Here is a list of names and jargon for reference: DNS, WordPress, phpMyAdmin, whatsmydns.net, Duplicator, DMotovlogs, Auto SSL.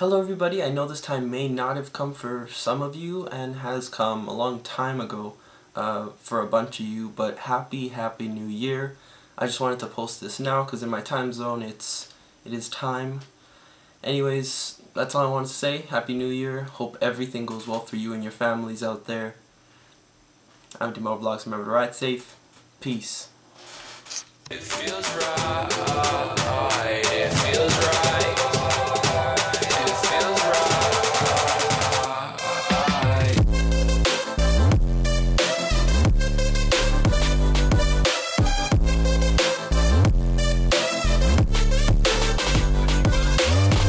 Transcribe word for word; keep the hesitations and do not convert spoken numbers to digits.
Hello everybody, I know this time may not have come for some of you and has come a long time ago uh, for a bunch of you, but happy, happy new year. I just wanted to post this now because in my time zone it's, it is time. Anyways, that's all I want to say. Happy new year. Hope everything goes well for you and your families out there. I'm DMotovlogs, remember to ride safe. Peace. It feels right. It feels right.